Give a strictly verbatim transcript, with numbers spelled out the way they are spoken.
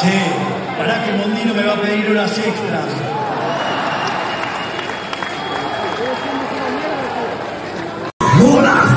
Che, pará que Mondino me va a pedir unas extras. ¡Hola!